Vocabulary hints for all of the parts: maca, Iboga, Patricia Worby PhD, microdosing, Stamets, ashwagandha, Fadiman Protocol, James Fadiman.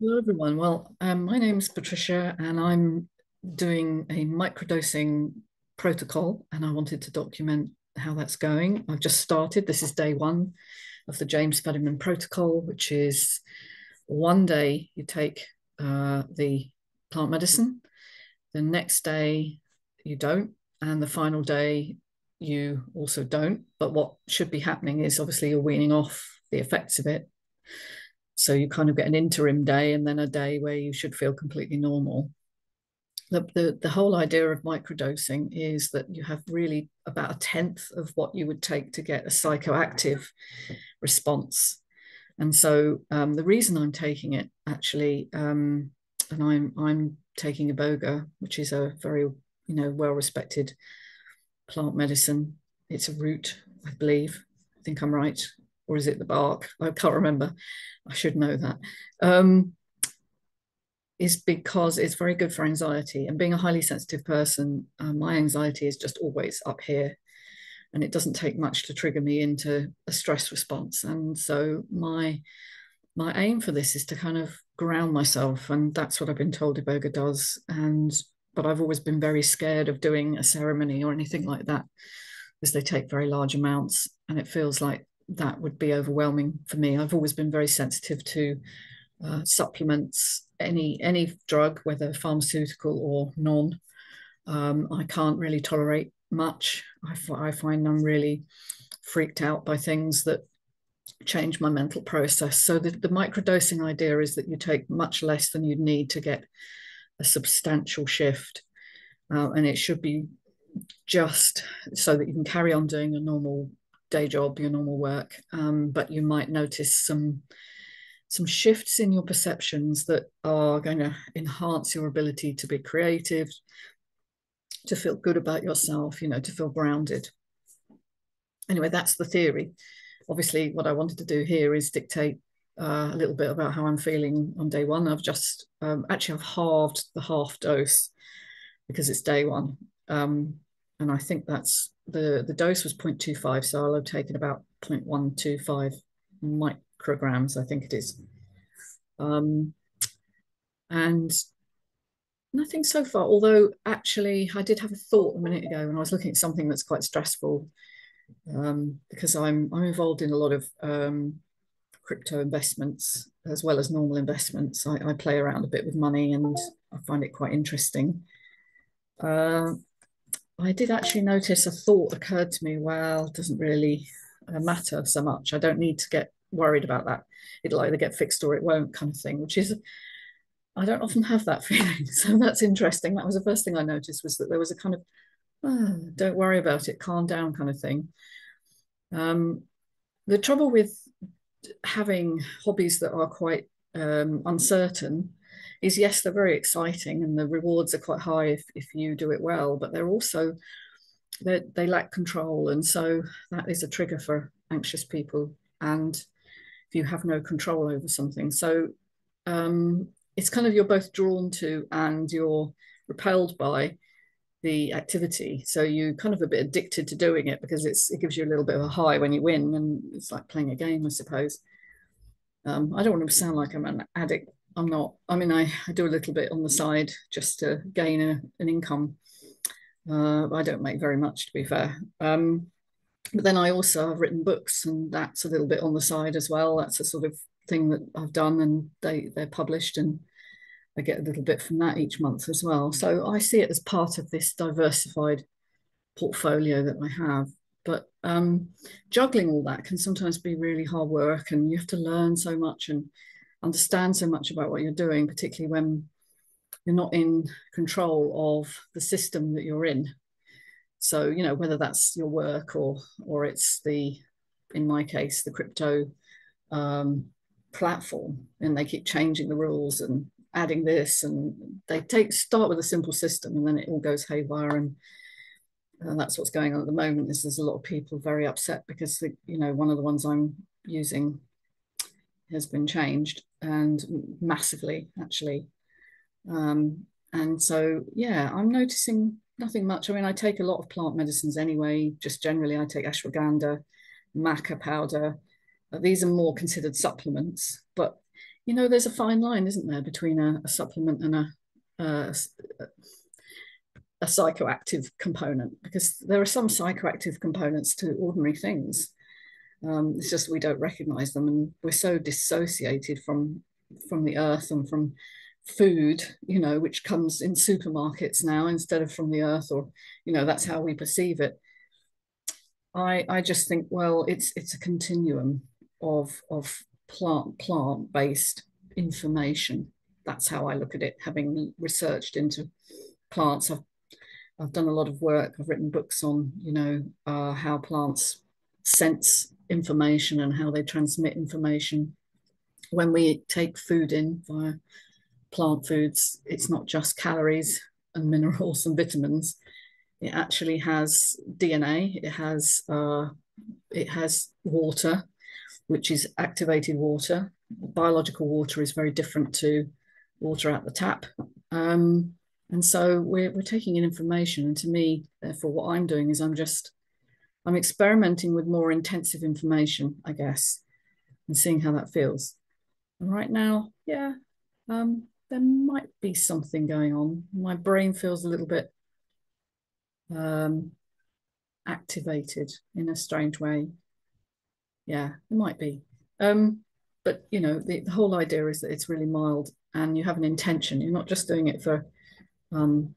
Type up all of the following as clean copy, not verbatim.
Hello, everyone. Well, my name's Patricia, and I'm doing a microdosing protocol, and I wanted to document how that's going. I've just started. This is day one of the James Fadiman Protocol, which is 1 day you take the plant medicine, the next day you don't, and the final day you also don't. But what should be happening is obviously you're weaning off the effects of it. So you kind of get an interim day and then a day where you should feel completely normal. The whole idea of microdosing is that you have really about a tenth of what you would take to get a psychoactive response. And so the reason I'm taking it actually, and I'm taking Iboga, which is a very well-respected plant medicine. It's a root, I believe. I think I'm right. Or is it the bark? I can't remember. I should know that. Is because it's very good for anxiety. And being a highly sensitive person, my anxiety is just always up here. And it doesn't take much to trigger me into a stress response. And so my aim for this is to kind of ground myself. And that's what I've been told Iboga does. But I've always been very scared of doing a ceremony or anything like that, because they take very large amounts. And it feels like that would be overwhelming for me. I've always been very sensitive to supplements, any drug, whether pharmaceutical or non. I can't really tolerate much. I find I'm really freaked out by things that change my mental process. So the microdosing idea is that you take much less than you'd need to get a substantial shift. And it should be just so that you can carry on doing a normal day job, your normal work, but you might notice some shifts in your perceptions that are going to enhance your ability to be creative, to feel good about yourself, to feel grounded. Anyway, that's the theory. Obviously, what I wanted to do here is dictate a little bit about how I'm feeling on day one. I've just, I've halved the half dose because it's day one. And I think that's, the dose was 0.25, so I'll have taken about 0.125 micrograms, I think it is. And nothing so far, although actually I did have a thought a minute ago when I was looking at something that's quite stressful, because I'm involved in a lot of crypto investments as well as normal investments. I play around a bit with money and I find it quite interesting. I did actually notice a thought occurred to me, well, it doesn't really matter so much. I don't need to get worried about that. It'll either get fixed or it won't, kind of thing, which is, I don't often have that feeling. So that's interesting. That was the first thing I noticed, was that there was a kind of, oh, don't worry about it, calm down kind of thing. The trouble with having hobbies that are quite uncertain is, yes, they're very exciting and the rewards are quite high if you do it well, but they're also, they lack control. And so that is a trigger for anxious people. And if you have no control over something. So it's kind of, you're both drawn to and you're repelled by the activity. So you kind of a bit addicted to doing it because it gives you a little bit of a high when you win. And it's like playing a game, I suppose. I don't want to sound like I'm an addict. I'm not. I mean, I do a little bit on the side just to gain an income. I don't make very much, to be fair. But then I also have written books, and that's a little bit on the side as well. That's a sort of thing that I've done, and they're published, and I get a little bit from that each month as well. So I see it as part of this diversified portfolio that I have. But juggling all that can sometimes be really hard work, and you have to learn so much and understand so much about what you're doing, particularly when you're not in control of the system that you're in. So, whether that's your work or it's in my case, the crypto platform, and they keep changing the rules and adding this, and they start with a simple system and then it all goes haywire. And that's what's going on at the moment, is there's a lot of people very upset because, one of the ones I'm using has been changed, and massively actually. And so, yeah, I'm noticing nothing much. I mean, I take a lot of plant medicines anyway, just generally. I take ashwagandha, maca powder. These are more considered supplements, but you know, there's a fine line, isn't there, between a supplement and a psychoactive component, because there are some psychoactive components to ordinary things. It's just we don't recognize them, and we're so dissociated from the earth and from food, you know, which comes in supermarkets now instead of from the earth, or, you know, that's how we perceive it. I just think, well, it's a continuum of plant-based information. That's how I look at it, having researched into plants. I've done a lot of work. I've written books on, you know, how plants sense information and how they transmit information. When we take food in via plant foods, it's not just calories and minerals and vitamins. It actually has DNA. It has water, which is activated water. Biological water is very different to water at the tap. And so we're taking in information. And to me, therefore, what I'm doing is I'm experimenting with more intensive information, I guess, and seeing how that feels. And right now, yeah, there might be something going on. My brain feels a little bit activated in a strange way. Yeah, it might be. But, you know, the whole idea is that it's really mild and you have an intention. You're not just doing it for, you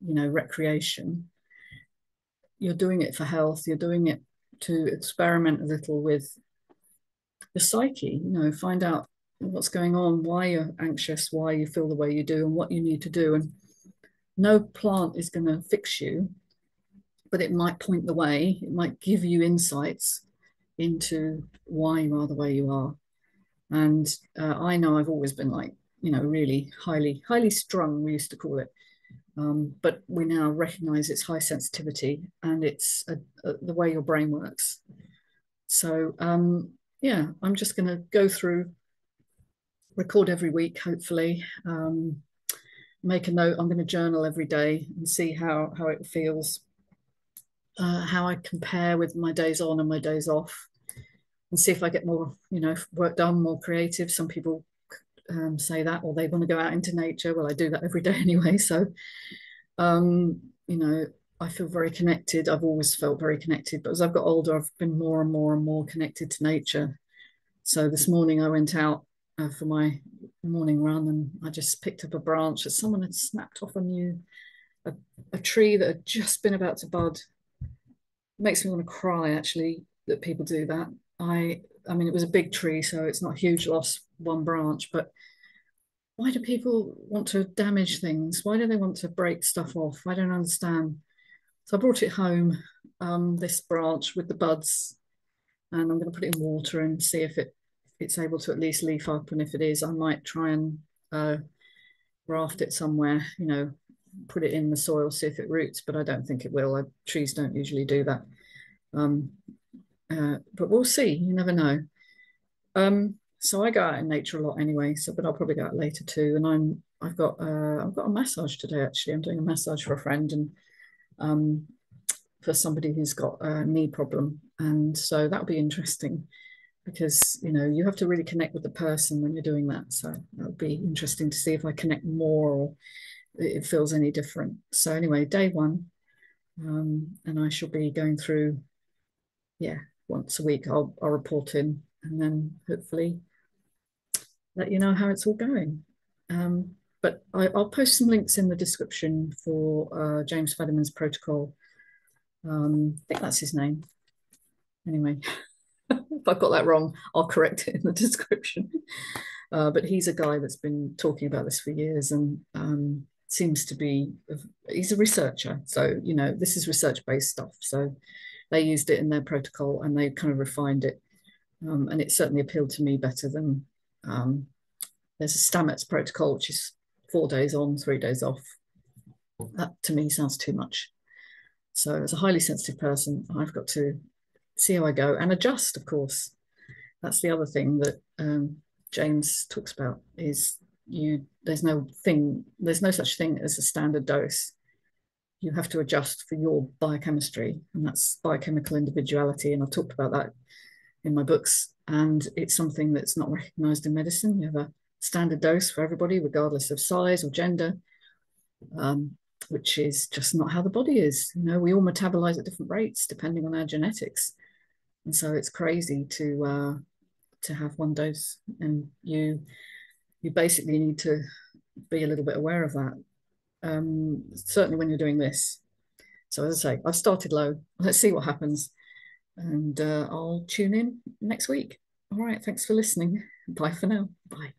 know, recreation. You're doing it for health. You're doing it to experiment a little with the psyche, you know, find out what's going on, why you're anxious, why you feel the way you do, and what you need to do. And no plant is going to fix you, but it might point the way. It might give you insights into why you are the way you are. And I know I've always been, like, you know, really highly strung, we used to call it. But we now recognize it's high sensitivity, and it's the way your brain works. So, yeah, I'm just going to go through, record every week, hopefully, make a note. I'm going to journal every day and see how it feels, how I compare with my days on and my days off, and see if I get more, you know, work done, more creative. Some people say that, or they want to go out into nature. Well, I do that every day anyway, so you know, I feel very connected. I've always felt very connected, but as I've got older, I've been more and more and more connected to nature. So this morning I went out for my morning run, and I just picked up a branch that someone had snapped off a tree that had just been about to bud. It makes me want to cry, actually, that people do that. I mean, it was a big tree, so it's not a huge loss, one branch, but why do people want to damage things? Why do they want to break stuff off? I don't understand. So I brought it home, this branch with the buds, and I'm going to put it in water and see if it's able to at least leaf up, and if it is, I might try and graft it somewhere, you know, put it in the soil, see if it roots, but I don't think it will. Trees don't usually do that. But we'll see, you never know. So I go out in nature a lot anyway, so, but I'll probably go out later too. And I've got a massage today, actually. I'm doing a massage for a friend, and for somebody who's got a knee problem. And so that'll be interesting, because, you know, you have to really connect with the person when you're doing that. So that'll be interesting to see if I connect more or it feels any different. So anyway, day one, and I shall be going through, yeah, once a week I'll report in, and then hopefully let you know how it's all going. But I'll post some links in the description for James Fadiman's Protocol. I think that's his name. Anyway, if I've got that wrong, I'll correct it in the description. But he's a guy that's been talking about this for years, and he's a researcher. So, you know, this is research-based stuff. So they used it in their protocol, and they kind of refined it. And it certainly appealed to me better than, there's a Stamets protocol, which is 4 days on, 3 days off. That to me sounds too much. So as a highly sensitive person, I've got to see how I go and adjust, of course. That's the other thing that James talks about, is there's no such thing as a standard dose. You have to adjust for your biochemistry, and that's biochemical individuality. And I've talked about that in my books and it's something that's not recognised in medicine. You have a standard dose for everybody, regardless of size or gender, which is just not how the body is. You know, we all metabolise at different rates depending on our genetics, and so it's crazy to have one dose, and you basically need to be a little bit aware of that. Certainly when you're doing this. So as I say, I've started low. Let's see what happens. And I'll tune in next week. All right. Thanks for listening. Bye for now. Bye.